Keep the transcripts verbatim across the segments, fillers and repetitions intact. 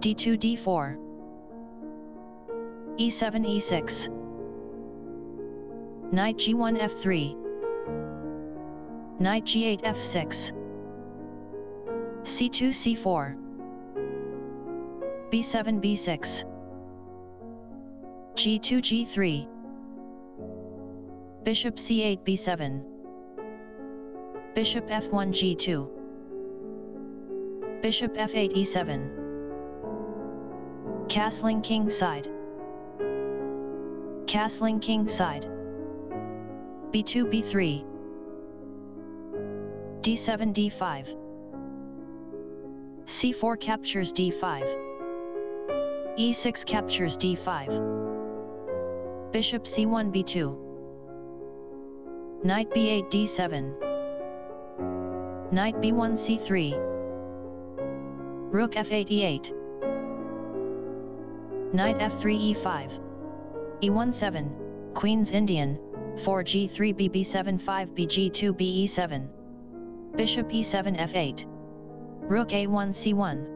d two d four, e seven e six, knight g one f three, knight g eight f six, c two c four, b seven b six, g two g three, bishop c eight b seven, bishop f one g two, bishop f eight e seven, castling king side, castling king side, b two b three, d seven d five, c four captures d five, e six captures d five, bishop c one b two, knight b eight d seven, knight b one c three, rook f eight e eight, knight f three e five, e one seven, Queens Indian, four g three b b seven five b g two b e seven, bishop e seven f eight, rook a one c one.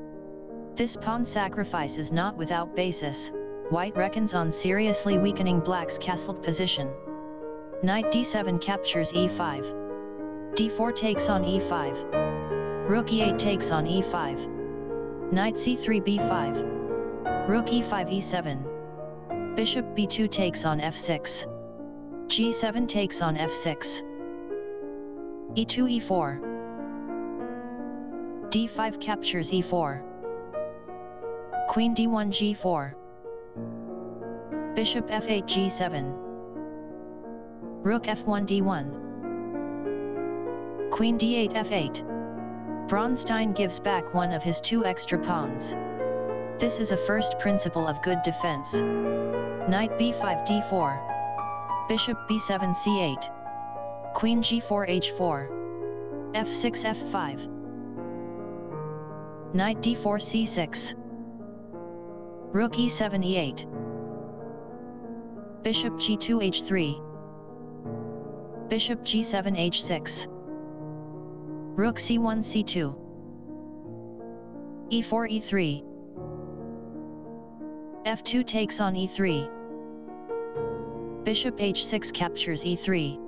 This pawn sacrifice is not without basis. White reckons on seriously weakening black's castled position. Knight d seven captures e five, d four takes on e five, rook e eight takes on e five, knight c three b five, rook e five e seven, bishop b two takes on f six, g seven takes on f six, e two e four, d five captures e four, queen d one g four, bishop f eight g seven, rook f one d one, queen d eight f eight. Bronstein gives back one of his two extra pawns. This is a first principle of good defense. Knight b five d four, bishop b seven c eight, queen g four h four, f six f five, knight d four c six, rook e seven e eight, bishop g two h three, bishop g seven h six, rook c one c two, e four e three, f two takes on e three, bishop h six captures e three,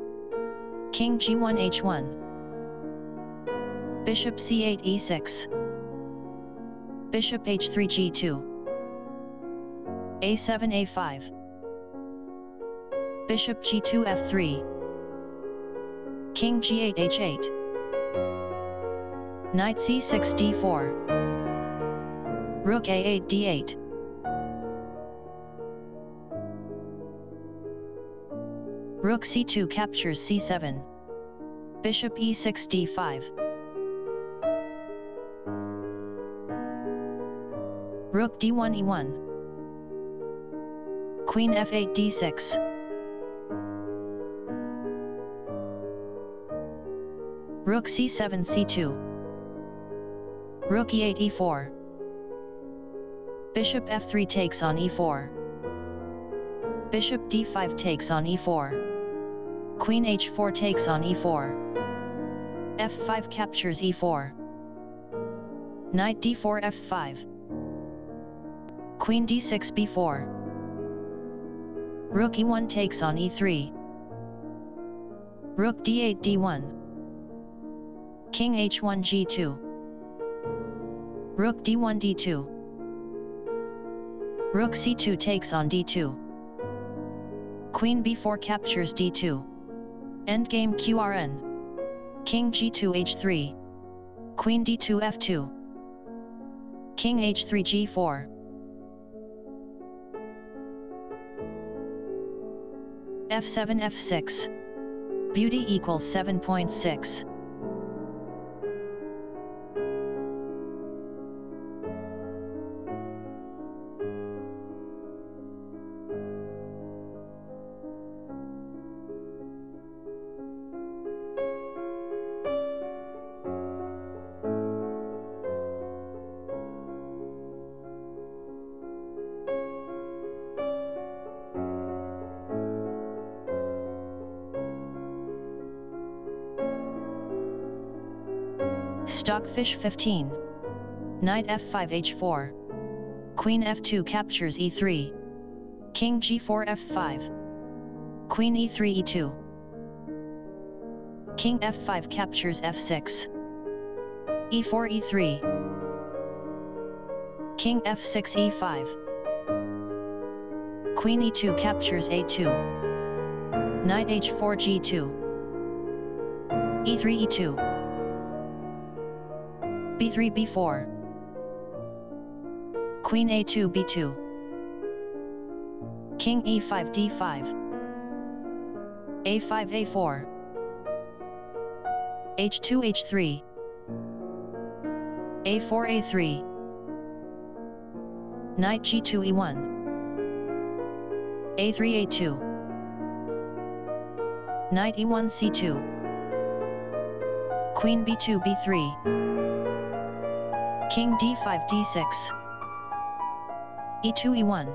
king g one h one, bishop c eight e six, bishop h three g two, a seven a five, bishop g two f three, king g eight h eight, knight c six d four, rook a eight d eight. Rook c two captures c seven, bishop e six d five, rook d one e one, queen f eight d six, rook c seven c two, rook e eight e four, bishop f three takes on e four, bishop d five takes on e four, queen h four takes on e four, f five captures e four, knight d four f five, queen d six b four, rook e one takes on e three, rook d eight d one, king h one g two, rook d one d two, rook c two takes on d two, queen b four captures d two, endgame Q R N, king g two h three, queen d two f two, king h three g four, f seven f six, beauty equals seven point six. Stockfish fifteen, knight f five h four, Queen f two captures e three. King g four f five. Queen e three e two. King f five captures f six. e four e three. King f six e five. Queen e two captures a two. Knight h four g two. e three e two. b three b four. Queen a two b two. King e five d five. a five a four. h two h three. a four a three. Knight g two e one. a three a two. Knight e one c two. Queen b two b three. King d five d six. e two e one